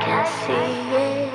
I can see it.